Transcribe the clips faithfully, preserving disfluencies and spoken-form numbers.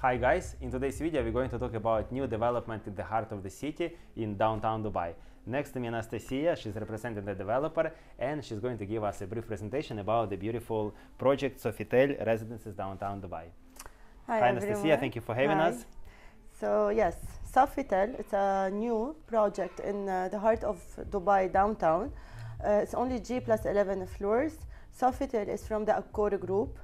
Hi guys, in today's video we're going to talk about new development in the heart of the city in downtown Dubai. Next to me Anastasia, she's representing the developer and she's going to give us a brief presentation about the beautiful project Sofitel Residences Downtown Dubai. Hi, Hi Anastasia, thank you for having Hi. us. So yes, Sofitel, it's a new project in uh, the heart of Dubai downtown. Uh, it's only G plus eleven floors. Sofitel is from the Accor Group.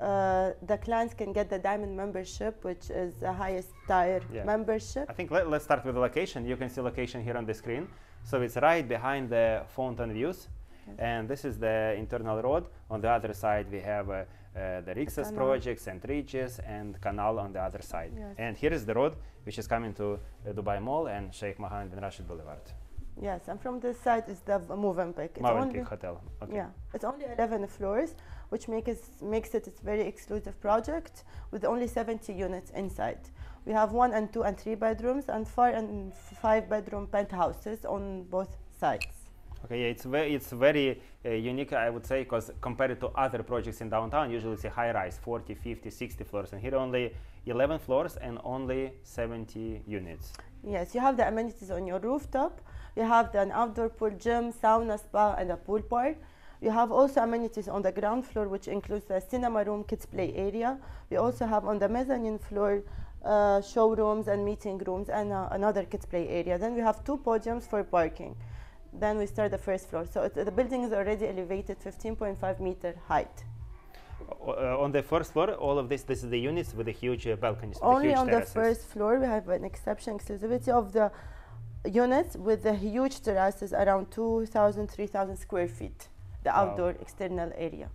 Uh, the clients can get the diamond membership, which is the highest tier yeah. membership. I think let, let's start with the location. You can see location here on the screen. So it's right behind the Fountain Views. Yes. And this is the internal road. On the other side, we have uh, uh, the Rixos project, Saint Regis, and Canal on the other side. Yes. And here is the road, which is coming to uh, Dubai Mall and Sheikh Mohammed bin Rashid Boulevard. Yes, and from this side is the Mövenpick. Mövenpick Hotel. Okay. Yeah, it's only eleven floors, which make it, makes it a very exclusive project with only seventy units inside. We have one and two and three bedrooms and four and five bedroom penthouses on both sides. Okay, yeah, it's very, it's very uh, unique, I would say, because compared to other projects in downtown, usually it's a high rise, forty, fifty, sixty floors, and here only eleven floors and only seventy units. Yes, you have the amenities on your rooftop. You have an outdoor pool, gym, sauna, spa, and a pool bar. You have also amenities on the ground floor, which includes the cinema room, kids play area. We also have on the mezzanine floor uh, showrooms and meeting rooms and uh, another kids play area. Then we have two podiums for parking. Then we start the first floor. So it's, uh, the building is already elevated fifteen point five meter height. Uh, on the first floor, all of this, this is the units with the huge uh, balconies. Only huge on terraces. The first floor, we have an exception exclusivity of the units with the huge terraces around two thousand, three thousand square feet, the wow. outdoor external area.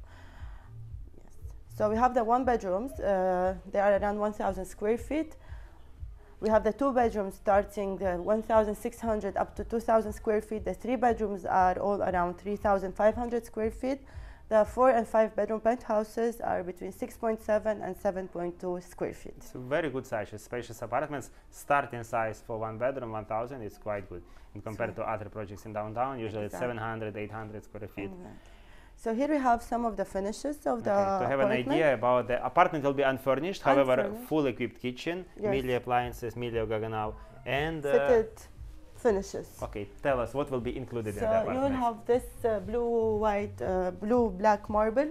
Yes. So we have the one bedrooms, uh, they are around one thousand square feet. We have the two bedrooms starting the one thousand six hundred up to two thousand square feet. The three bedrooms are all around three thousand five hundred square feet. The four and five bedroom penthouses are between six point seven and seven point two square feet. It's a very good size, spacious apartments. Starting size for one bedroom, one thousand, is quite good. And compared so to other projects in downtown, usually exactly. it's seven hundred, eight hundred square feet. Mm-hmm. So here we have some of the finishes of the okay. To have an idea about the apartment will be unfurnished, however, unfurnished. full equipped kitchen, yes. Miele appliances, Miele Gaggenau, and... Uh, finishes. Okay, tell us what will be included so in the apartment. So you will have this uh, blue, white, uh, blue, black marble.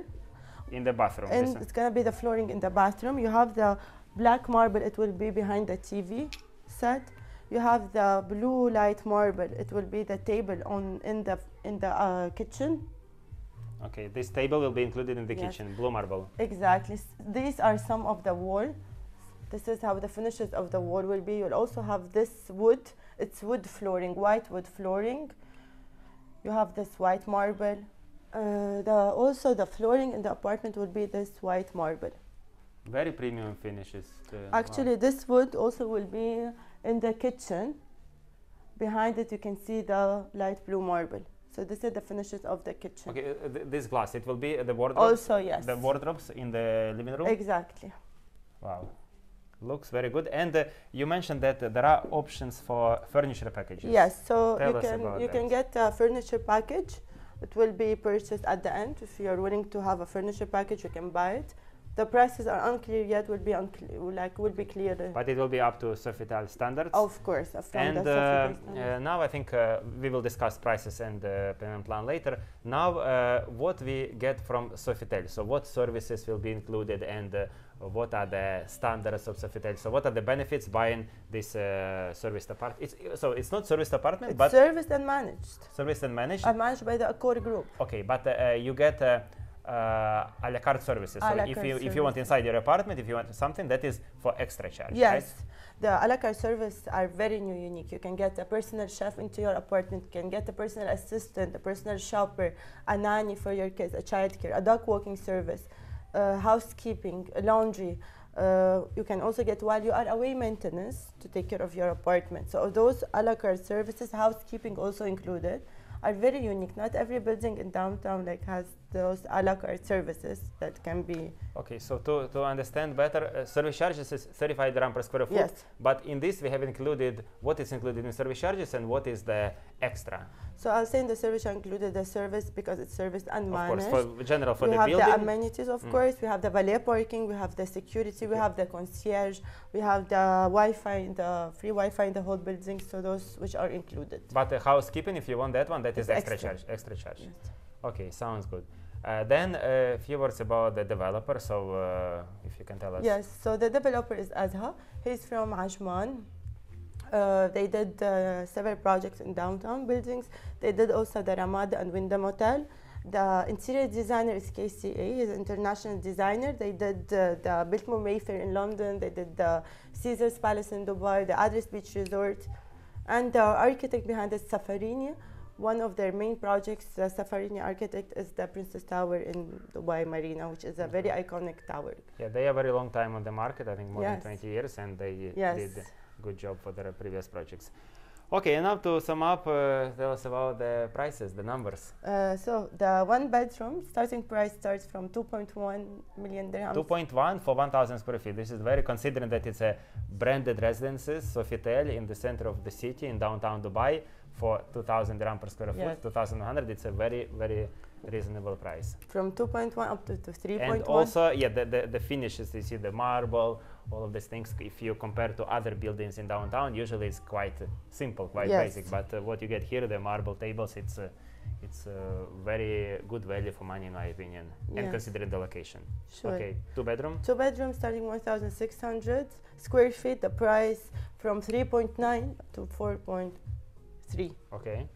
In the bathroom. And it's going to be the flooring in the bathroom. You have the black marble, it will be behind the T V set. You have the blue light marble, it will be the table on in the, in the uh, kitchen. Okay, this table will be included in the yes. kitchen, blue marble. Exactly. These are some of the wall. This is how the finishes of the wall will be. You'll also have this wood. It's wood flooring, white wood flooring. You have this white marble. Uh, the, also the flooring in the apartment will be this white marble. Very premium finishes. Actually, wow. this wood also will be in the kitchen. Behind it, you can see the light blue marble. So this is the finishes of the kitchen. Okay, uh, th this glass, it will be uh, the wardrobes? Also, yes. The wardrobes in the living room? Exactly. Wow. Looks very good. And uh, you mentioned that uh, there are options for furniture packages. Yes, so Tell you, can, you can get a furniture package. It will be purchased at the end. If you're willing to have a furniture package, you can buy it. The prices are unclear yet, will be unclear, like will be clear. But it will be up to Sofitel standards. Of course, of standards. And uh, standards. Uh, now I think uh, we will discuss prices and uh, payment plan later. Now, uh, what we get from Sofitel. So, what services will be included and uh, what are the standards of Sofitel? So, what are the benefits buying this uh, serviced apartment? It's, so, it's not serviced apartment, it's but serviced and managed. Serviced and managed. And managed by the Accor Group. Okay, but uh, you get. Uh, Uh, a la carte services. So if you service. if you want inside your apartment, if you want something, that is for extra charge. Yes, right? The a la carte services are very new, unique. You can get a personal chef into your apartment. You can get a personal assistant, a personal shopper, a nanny for your kids, a childcare, a dog walking service, uh, housekeeping, laundry. Uh, you can also get while you are away maintenance to take care of your apartment. So those a la carte services, housekeeping also included, are very unique. Not every building in downtown like has those a la carte services that can be. Okay, so to, to understand better, uh, service charges is thirty-five dirham per square foot. Yes. But in this, we have included what is included in service charges and what is the extra. So I'll say in the service, I included the service because it's serviced and managed. Of course, for general, for we the building. We have the amenities, of mm. course. We have the valet parking. We have the security. Okay. We have the concierge. We have the Wi-Fi, the free Wi-Fi in the whole building. So those which are included. But the housekeeping, if you want that one, that it's is extra, extra charge. Extra charge. Yes. Okay, sounds good. Uh, then a uh, few words about the developer. So uh, if you can tell us. Yes. So the developer is Azha. He's from Ajman. Uh, they did uh, several projects in downtown buildings. They did also the Ramada and Windham Hotel. The interior designer is K C A. He's an international designer. They did uh, the Biltmore Mayfair in London. They did the Caesars Palace in Dubai, the Address Beach Resort. And the architect behind it is Safarini. One of their main projects, the Safarini architect, is the Princess Tower in Dubai Marina, which is a very iconic tower. Yeah, they are very long time on the market, I think more yes. than twenty years, and they yes. did good job for their previous projects. Okay, and now to sum up, uh, tell us about the prices, the numbers. Uh, so the one bedroom starting price starts from two point one million dirhams. two point one for one thousand square feet. This is very considering that it's a branded residences, Sofitel in the center of the city in downtown Dubai for two thousand dirham per square yes. foot, two thousand one hundred. It's a very, very reasonable price. From two point one up to, to three point one. And also, yeah, the, the, the finishes, you see the marble, all of these things. If you compare to other buildings in downtown, usually it's quite uh, simple, quite yes. basic. But uh, what you get here, the marble tables, it's uh, it's uh, very good value for money, in my opinion, yes. and considering the location. Sure. Okay, two bedroom. Two bedroom starting one thousand six hundred square feet. The price from three point nine to four point three. Okay.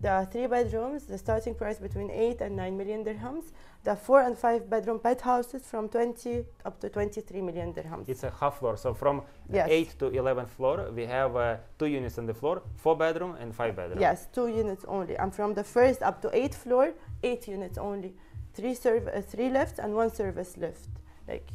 The three bedrooms, the starting price between eight and nine million dirhams. The four and five bedroom penthouses from twenty up to twenty-three million dirhams. It's a half floor, so from yes. eight to eleventh floor, we have uh, two units on the floor, four bedroom and five bedroom. Yes, two units only. And from the first up to eighth floor, eight units only, three serv uh, three lifts and one service lift. Like.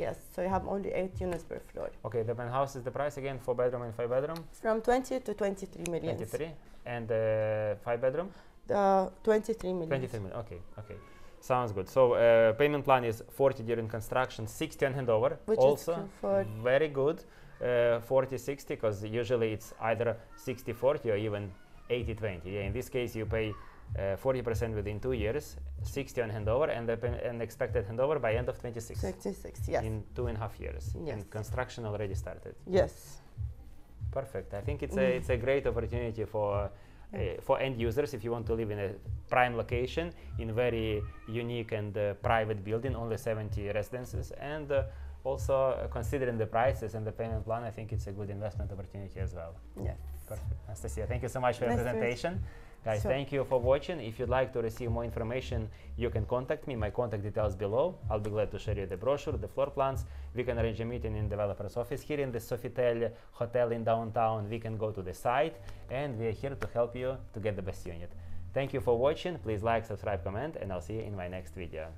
Yes, so you have only eight units per floor. Okay, the penthouse is the price again, four bedroom and five bedroom? From twenty to twenty-three million. twenty-three, and uh, five bedroom? The twenty-three million. twenty-three million, okay, okay. Sounds good. So uh, payment plan is forty during construction, sixty on handover. Which also is very good, uh, forty sixty, because usually it's either sixty forty or even eighty twenty. Yeah, in this case you pay forty percent uh, within two years, sixty on handover, and an expected handover by end of twenty-six. twenty-six, yes. In two and a half years. Yes. And construction already started. Yes. Perfect. I think it's, mm. a, it's a great opportunity for, uh, for end users if you want to live in a prime location, in very unique and uh, private building, only seventy residences. And uh, also uh, considering the prices and the payment plan, I think it's a good investment opportunity as well. Yes. Perfect. Anastasia, thank you so much for nice your presentation. Guys, sure. Thank you for watching. If you'd like to receive more information, you can contact me. My contact details below. I'll be glad to share you the brochure, the floor plans. We can arrange a meeting in developer's office here in the Sofitel Hotel in downtown. We can go to the site, and we are here to help you to get the best unit. Thank you for watching. Please like, subscribe, comment, and I'll see you in my next video.